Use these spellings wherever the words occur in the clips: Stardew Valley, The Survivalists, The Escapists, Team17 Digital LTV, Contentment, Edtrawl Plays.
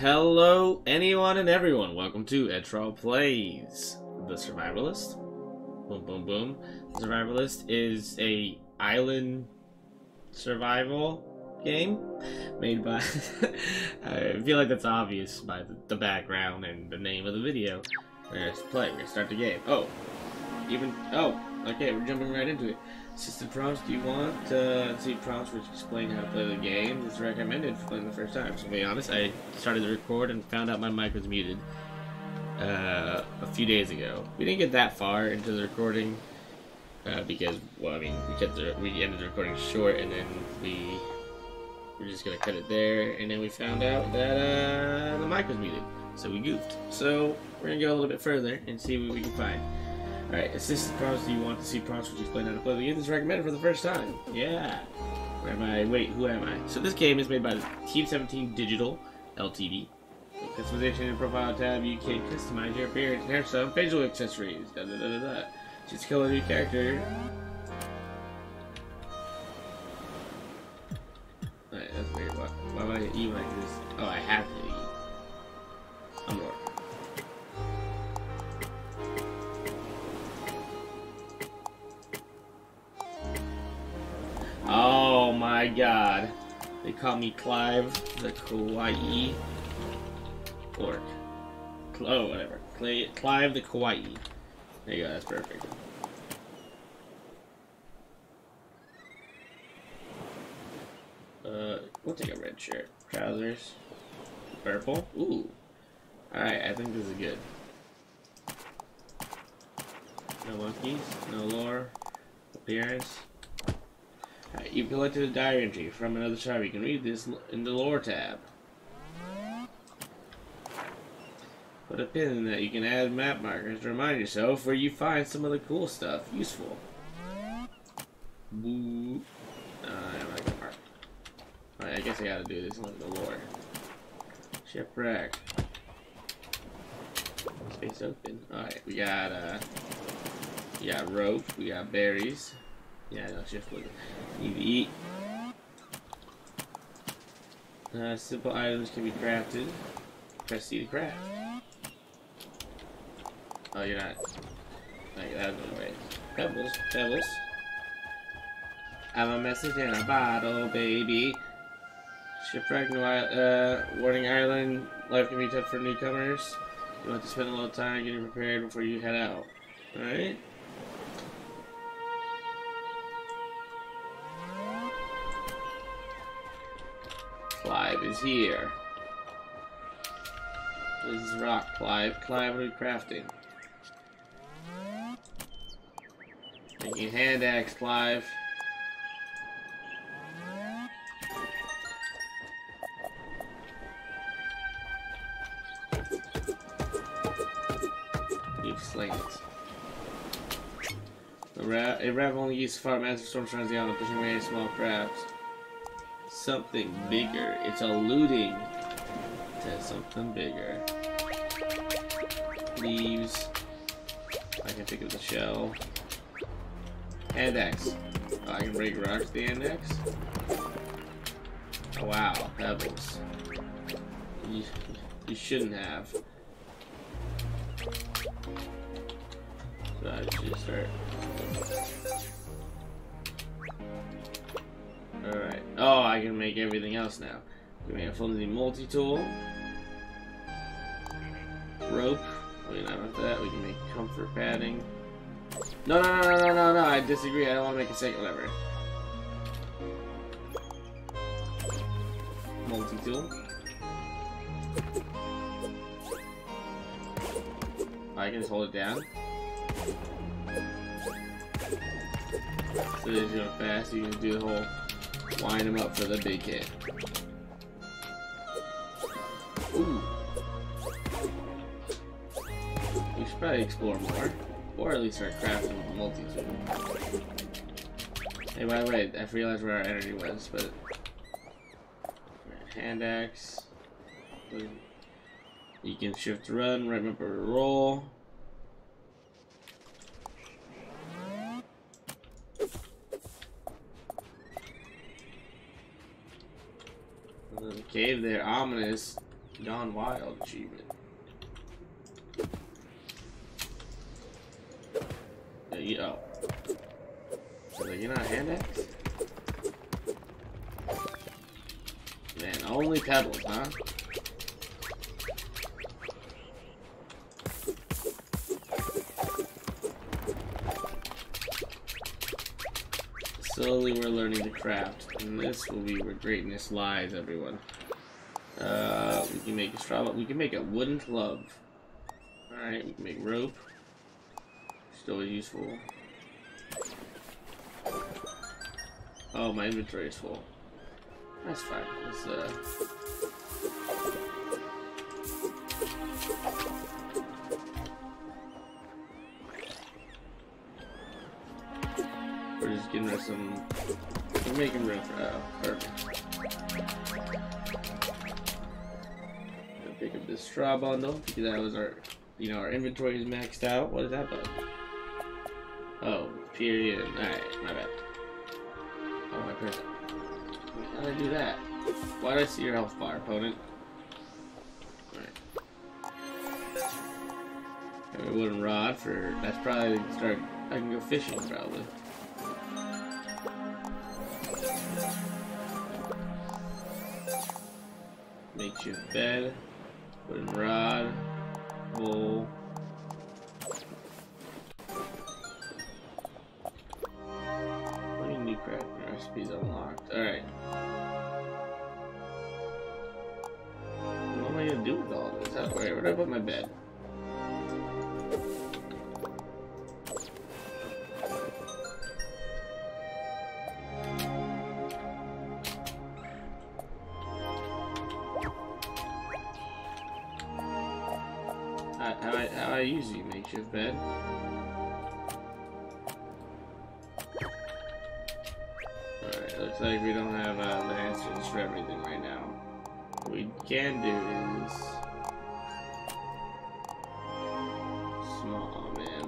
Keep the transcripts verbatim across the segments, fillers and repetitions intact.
Hello, anyone and everyone. Welcome to Edtrawl Plays, The Survivalist. Boom, boom, boom. The Survivalist is a island survival game made by... I feel like that's obvious by the background and the name of the video. We're going to play. We're going to start the game. Oh, even... Oh, okay. We're jumping right into it. Assistant prompts. Do you want uh, to see prompts which explain how to play the game? It's recommended for playing the first time. So to be honest, I started to record and found out my mic was muted uh, a few days ago. We didn't get that far into the recording uh, because, well, I mean, we kept the, we ended the recording short, and then we were just gonna cut it there, and then we found out that uh, the mic was muted, so we goofed. So we're gonna go a little bit further and see what we can find. Alright, assistant prompts. Do you want to see prompts which explain how to play the game? This is recommended for the first time. Yeah. Where am I? Wait, who am I? So this game is made by Team seventeen Digital L T V. With customization and profile tab, you can customize your appearance, hairstyle, and facial accessories. Da da da da da. Just kill a new character. Alright, that's weird. Why, why would I eat like this? Oh, I have to eat. I'm bored. Oh my god. They call me Clive the Kawaii Orc. Oh, whatever. Clive the Kawaii. There you go, that's perfect. Uh, we'll take a red shirt. Trousers. Purple. Ooh. Alright, I think this is good. No monkeys. No lore. Appearance. Right, you've collected a diary entry from another survivor. You can read this in the lore tab. Put a pin in that. You can add map markers to remind yourself where you find some of the cool stuff. Useful. Boo. Uh, I like the mark. Alright, I guess I gotta do this one in the lore. Shipwreck. Space open. Alright, we got, uh, we got rope. We got berries. Yeah, no, shift with it. You eat. Uh, simple items can be crafted. Press C to craft. Oh, you're not. Like, that was right. Pebbles, pebbles. I'm a message in a bottle, baby. Shipwreck, no, uh, warning island. Life can be tough for newcomers. You want to spend a little time getting prepared before you head out. Alright? Clive is here. This is rock, Clive. Clive, what are you crafting? Making hand axe, Clive. You've slinged it. The ra a raft only used to fire massive storms around the island, pushing away small crafts. Something bigger. It's alluding to something bigger. Leaves. I can pick up the shell. Hand axe. Oh, I can break rocks with the hand axe. Oh, wow, pebbles. You, you shouldn't have. So I should start. Alright. Oh, I can make everything else now. We make a flimsy multi-tool. Rope. Wait, not about that. We can make comfort padding. No, no, no, no, no, no, no. I disagree. I don't want to make a second lever. Multi-tool. I can just hold it down. So this is going fast. You can do the whole... Line him up for the big hit. Ooh. We should probably explore more. Or at least start crafting a multi-tool. Hey, by the way, I realized where our energy was, but... Hand axe. You can shift run, right up or roll. Cave there, ominous. Gone Wild achievement. Yeah, you oh. So like, you're not hand axe? Man, only pebbles, huh? Slowly we're learning to craft, and this will be where greatness lies, everyone. Uh, we can make a straw, we can make a wooden club. Alright, we can make rope. Still useful. Oh, my inventory is full. That's fine. Let's, uh... we're just getting rid of some... We're making room for... Oh, perfect. Pick up this straw bundle because that was our, you know, our inventory is maxed out. What is that about? Oh, period. Alright, my bad. Oh, my person. How did I do that? Why did I see your health bar, opponent? Alright. Got a wooden rod for. That's probably start. I can go fishing probably. Makeshift bed. Wooden rod, wool. What do you need? Crafting recipes unlocked. Alright. What am I gonna do with all this? Alright, where do I put my bed? How I, how I usually make your bed. Alright, looks like we don't have uh, the answers for everything right now. What we can do is... Small, man.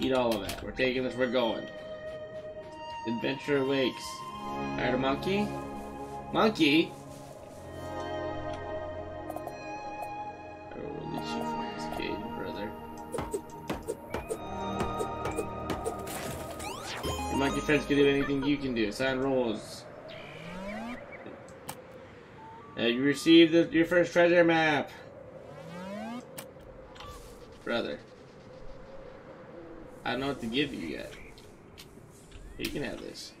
Eat all of that. We're taking this, we're going. Adventure awakes. Alright, a monkey? Monkey? Monkey friends can do anything you can do. Sign rules. Uh, you received the, your first treasure map, brother. I don't know what to give you yet. You can have this.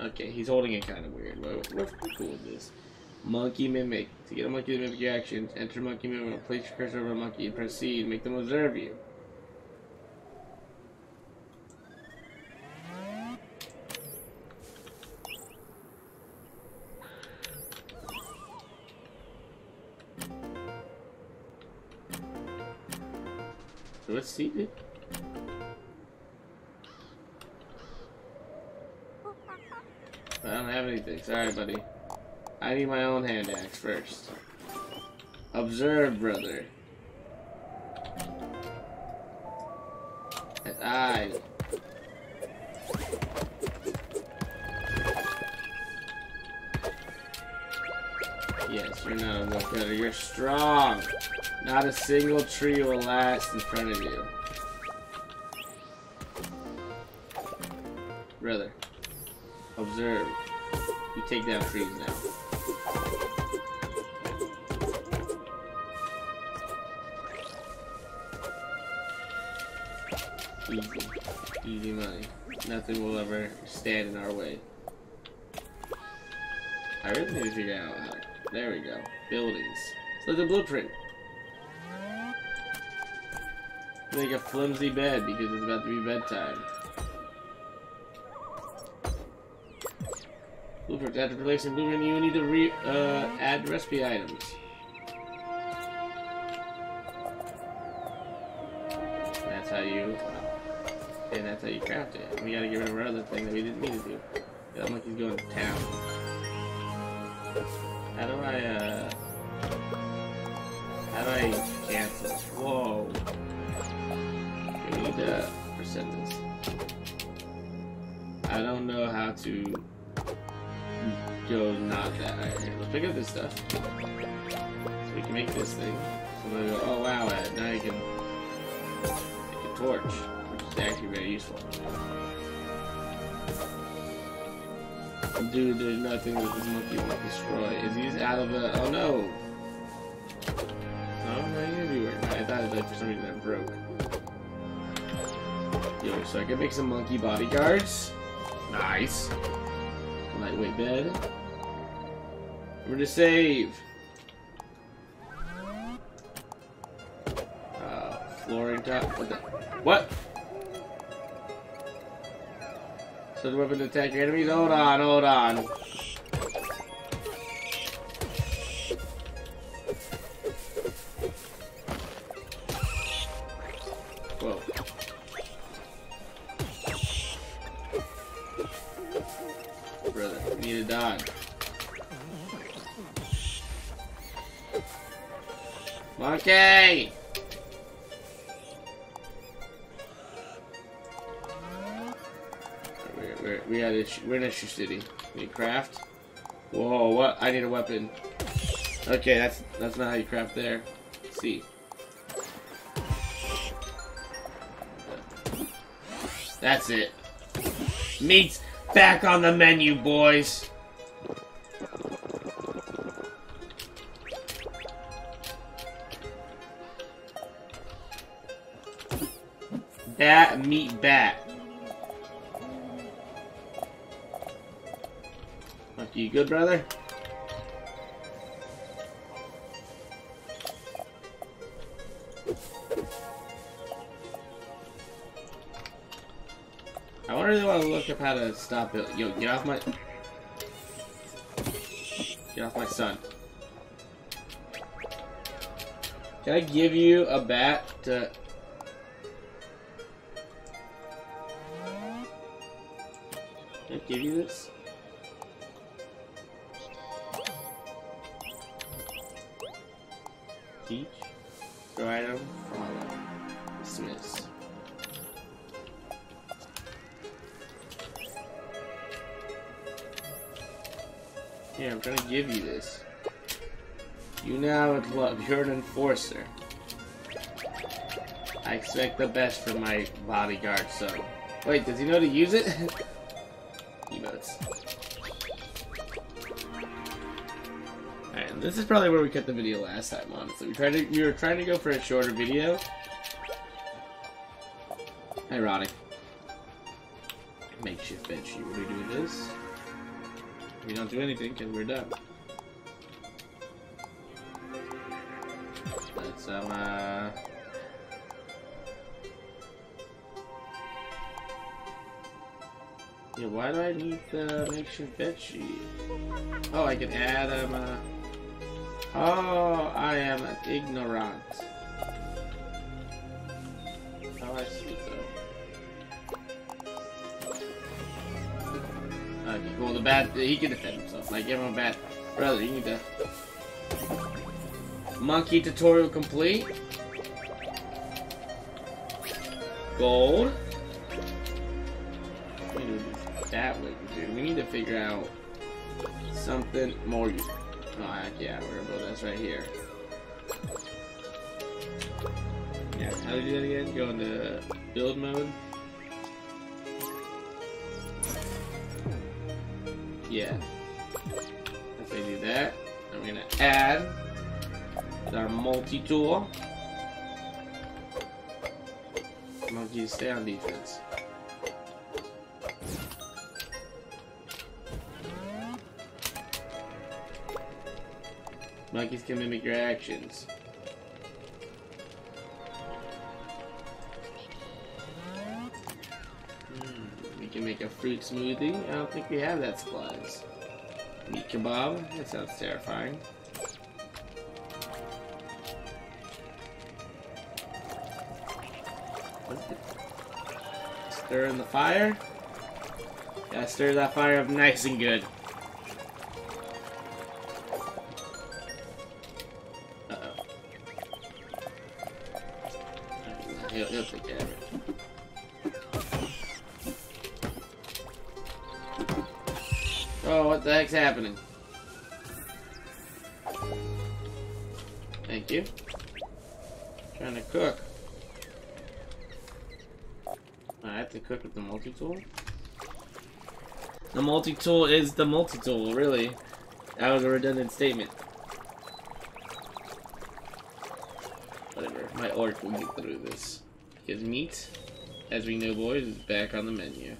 Okay, he's holding it kind of weird. What, what's cool with this? Monkey mimic. To get a monkey to mimic your actions, enter monkey mimic. Place your cursor over a monkey and proceed. Make them observe you. Let's see, dude. I don't have anything. Sorry, buddy. I need my own hand axe first. Observe, brother. That's I. Yes, you're not a wolf better. You're strong. Not a single tree will last in front of you. Brother, observe. You take down trees now. Easy. Easy money. Nothing will ever stand in our way. I really need to figure out how. There we go. Buildings. So the blueprint. Make a flimsy bed because it's about to be bedtime. Blueprint. After placing blueprint, you need to re uh, add recipe items. That's how you. And that's how you craft it. We gotta get rid of our other thing that we didn't mean to do. That monkey's going to town. How do I? Uh, how do I cancel? Whoa. Uh, percentage. I don't know how to go not that high. Here, let's pick up this stuff. So we can make this thing. So I'm gonna go, oh wow, now you can make a torch, which is actually very useful. Dude, there's nothing that this monkey won't destroy. Is he's out of a, oh no! No, no, he's everywhere. I thought it was like for some reason I broke. Yo, so I can make some monkey bodyguards. Nice. Lightweight bed. We're to save. Uh, flooring top. What the? What? So the weapon to attack your enemies? Hold on, hold on. Monkey! We're, we're, we had issue, we're in issue city. We need craft. Whoa, what? I need a weapon. Okay, that's that's not how you craft there. Let's see. That's it. Meat's back on the menu, boys! Bat, meat, bat. Fuck you, good brother? I really want to look up how to stop it. Yo, get off my... Get off my son. Can I give you a bat to... Give you this? Teach? Go item? Dismiss. Yeah, I'm trying to give you this. You now have luck. You're an enforcer. I expect the best from my bodyguard, so. Wait, does he know to use it? Alright, this is probably where we cut the video last time, honestly. We tried to we were trying to go for a shorter video. Ironic. Makeshift bench. What do we do with this? We don't do anything because we're done. Let's um uh Yeah, why do I need the makeshift bed sheet? Oh, I can add um, uh... Oh, I am ignorant. Oh, I see, though. Okay, well, the bat... He can defend himself. Like, give him a bat. Brother, you need to... Monkey tutorial complete. Gold. That way, dude. We need to figure out something more. Oh, heck yeah, we're gonna build this right here. Yeah, how do you do that again? Go into build mode. Yeah. If they do that, I'm gonna add our multi tool. Monkeys stay on defense. Monkeys can mimic your actions. Hmm, we can make a fruit smoothie. I don't think we have that supplies. Meat kebab. That sounds terrifying. Stir in the fire. Gotta stir that fire up nice and good. He'll, he'll take care of it. Oh, Oh, what the heck's happening? Thank you. I'm trying to cook. I have to cook with the multi-tool? The multi-tool is the multi-tool, really. That was a redundant statement. Whatever, my orc will get through this. Because meat, as we know, boys, is back on the menu.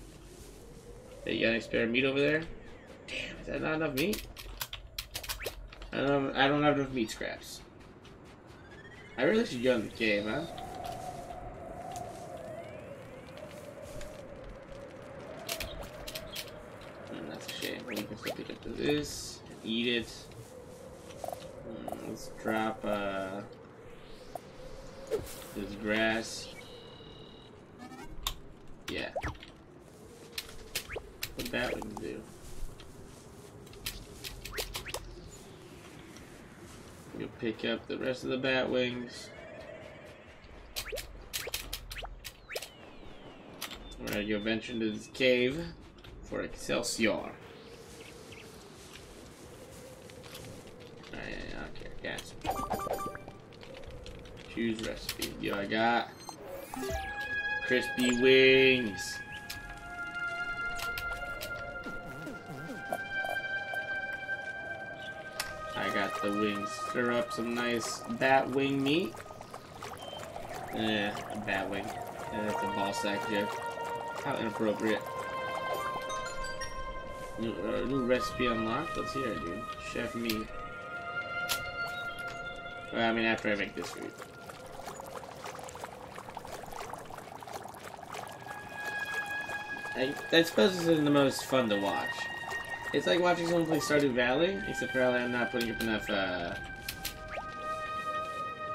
Hey, you got any spare meat over there? Damn, is that not enough meat? I don't have, I don't have enough meat scraps. I really should go in the game, huh? Mm, that's a shame. We can still pick up this and eat it. Mm, let's drop uh, this grass. Yeah. What that we can do. You'll pick up the rest of the bat wings. We're gonna go venture into this cave for Excelsior. Alright, I don't care, guys. Choose recipe. Yo, I got crispy wings. The wings. Stir up some nice bat wing meat. Eh, a bat wing. Eh, that's a ball sack joke. How inappropriate. New, uh, new recipe unlocked? Let's hear it, dude. Chef meat. Well, I mean, after I make this food. I, I suppose this isn't the most fun to watch. It's like watching someone play Stardew Valley, except probably I'm not putting up enough, uh...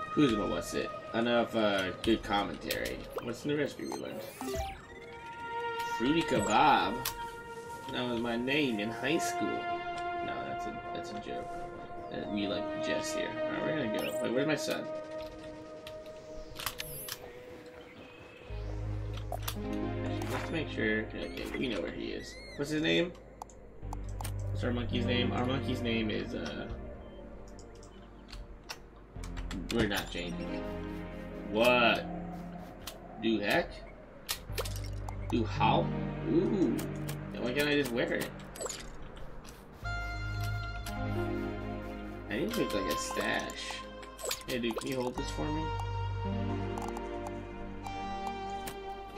who's what was it? Enough, uh, good commentary. What's the recipe we learned? Fruity kebab? That was my name in high school. No, that's a, that's a joke. Uh, we like Jess here. Alright, we're gonna go. Wait, where's my son? Let's make sure... Okay, we know where he is. What's his name? What's our monkey's name? Our monkey's name is, uh... we're not changing it. What? Do heck? Do how? Ooh. Then why can't I just wear it? I need to make, like, a stash. Hey, dude, can you hold this for me?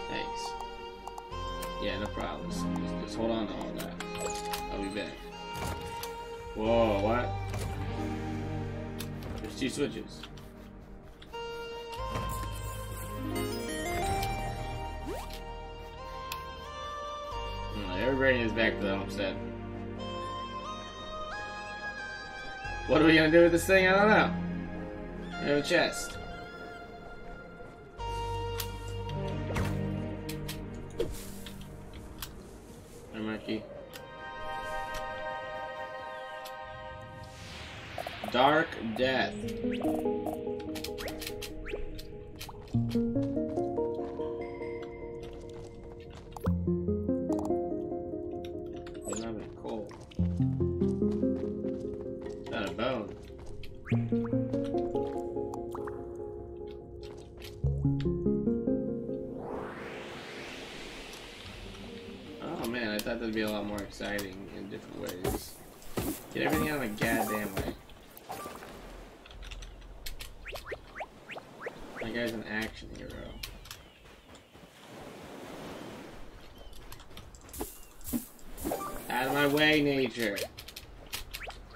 Thanks. Yeah, no problem. Just, just hold on to all that. I'll be back. Whoa, what? There's two switches. Everybody is back to the homestead. What are we gonna do with this thing? I don't know. We have a chest. Hey, Mikey. Dark Death. Another coal. Not a bone. Oh man, I thought that'd be a lot more exciting in different ways. Get everything out of the goddamn way. That guy's an action hero. Out of my way, nature!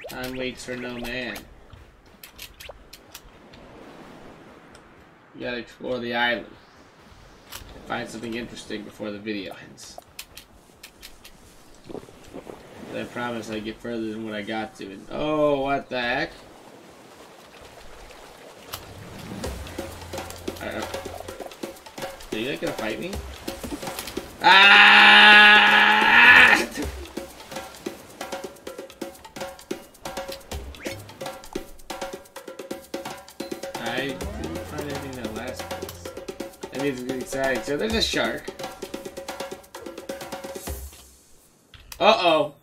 Time waits for no man. You gotta explore the island. And find something interesting before the video ends. But I promise I get further than what I got to. And oh, what the heck? Are you like gonna fight me? Ah! I didn't find anything that last place. That means it's exciting. So there's a shark. Uh oh.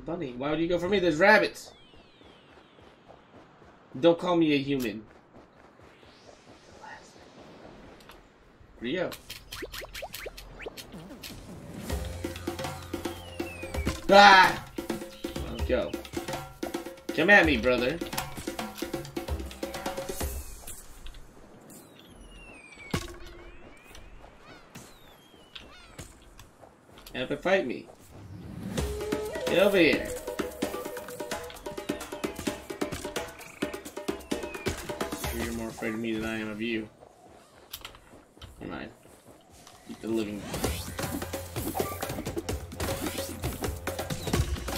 a bunny. Why would you go for me? There's rabbits. Don't call me a human. Rio. Ah! Let's go. Come at me, brother. Have to fight me. Get over here. You're more afraid of me than I am of you. Never mind. Keep the living.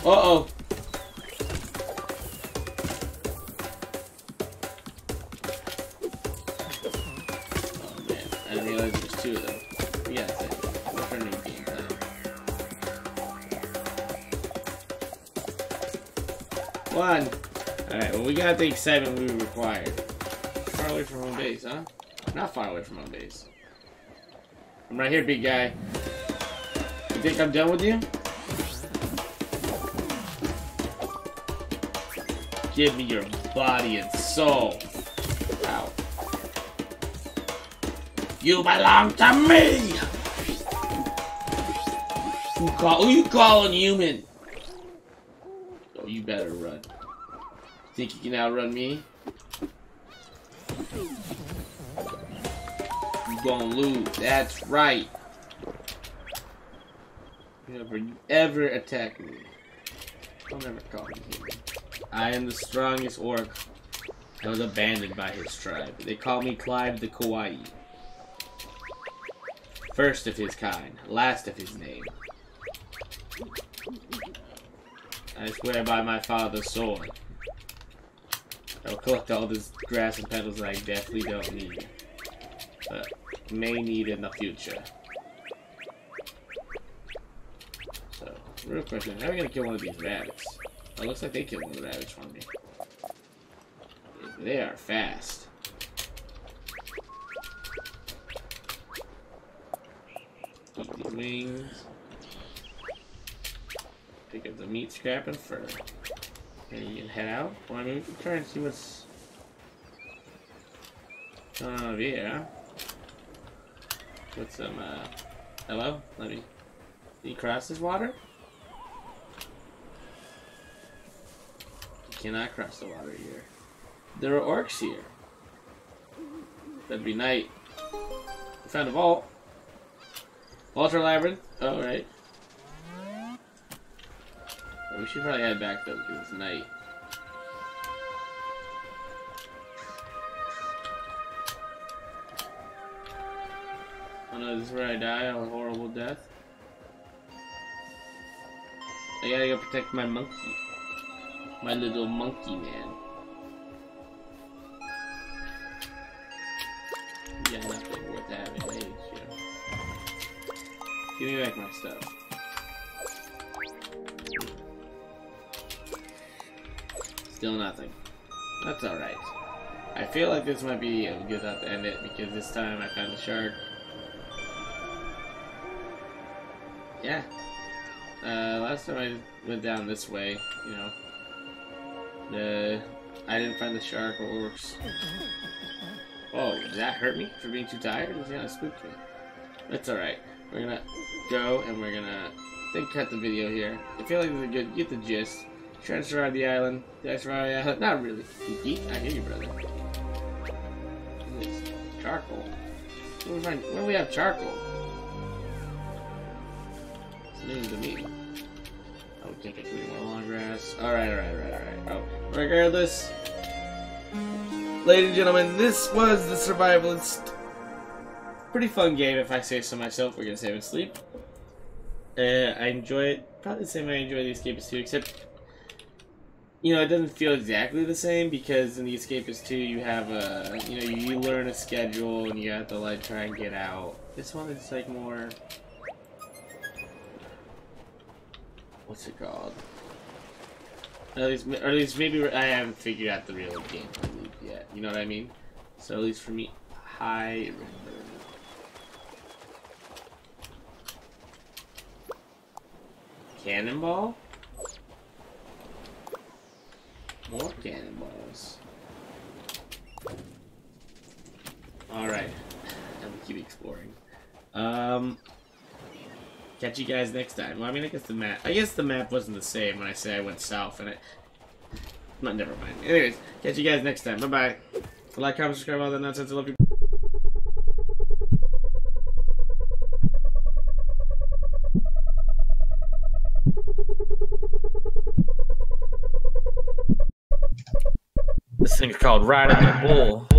Uh oh. Oh man, I didn't realize there was two of them. We got it. We're turning games now. One. Alright, well we got the excitement we required. Far away from home base, huh? Not far away from home base. I'm right here, big guy. You think I'm done with you? Give me your body and soul. Ow. You belong to me! Who, call, who you calling human? Oh, you better run. Think you can outrun me? You gonna lose, that's right. Whenever you ever attack me, I'll never call you human. I am the strongest orc that was abandoned by his tribe. They call me Clive the Kawaii. First of his kind, last of his name. I swear by my father's sword. I will collect all this grass and petals that I definitely don't need, but may need in the future. So, real question, how are we gonna kill one of these rabbits? It looks like they killed one of the rabbits from me. They are fast. Eat the wings. Pick up the meat, scrap, and fur. And you can head out. Well, I mean, we can try and see what's going on over here. Put some, uh. Hello? Let me. Can you cross this water? Cannot cross the water here. There are orcs here. That'd be night. We found a vault. Ultra Labyrinth. Oh, right. Well, we should probably head back though because it's night. Oh no, this is where I die a horrible death. I gotta go protect my monkey. My little monkey man. Yeah, nothing worth having. I hate you. Give me back my stuff. Still nothing. That's alright. I feel like this might be a good time to end it because this time I found a shark. Yeah. Uh, last time I went down this way, you know. Uh, I didn't find the shark or orcs. Oh, did that hurt me for being too tired? Yeah, it spooked me. That's alright. We're gonna go and we're gonna I think cut the video here. I feel like this is good. Get the gist. Try to survive the island. Did I survive the island? Not really. I hear you, brother. What is this? Charcoal. Where do we, find, where do we have charcoal? It's new to me. Oh, we can't get three more long grass. Alright, alright, alright, alright. Oh, regardless, ladies and gentlemen, this was The Survivalist. Pretty fun game, if I say so myself. We're gonna save and sleep. Uh, I enjoy it. Probably the same way I enjoy The Escapists two, except, you know, it doesn't feel exactly the same because in The Escapists two, you have a, you know, you learn a schedule and you have to, like, try and get out. This one is, like, more. What's it called? At least, or at least maybe I haven't figured out the real game yet. You know what I mean? So at least for me, I remember. Cannonball? More cannonballs. Alright. And we keep exploring. Um, catch you guys next time. Well, I mean, I guess the map... I guess the map wasn't the same when I say I went south and it... Not, never mind. Anyways, catch you guys next time. Bye-bye. Like, comment, subscribe, all that nonsense. I love you. This thing's called Riding the Bull.